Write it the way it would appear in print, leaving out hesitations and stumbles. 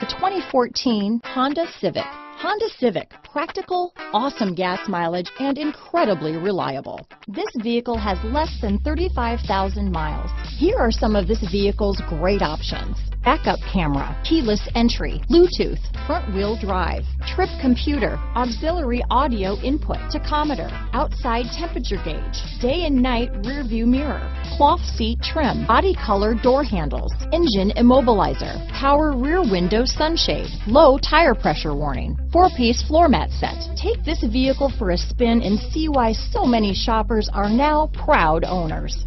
The 2014 Honda Civic. Honda Civic, practical, awesome gas mileage, and incredibly reliable. This vehicle has less than 35,000 miles. Here are some of this vehicle's great options: backup camera, keyless entry, Bluetooth, front-wheel drive, trip computer, auxiliary audio input, tachometer, outside temperature gauge, day and night rear view mirror, cloth seat trim, body color door handles, engine immobilizer, power rear window sunshade, low tire pressure warning, 4-piece floor mat set. Take this vehicle for a spin and see why so many shoppers are now proud owners.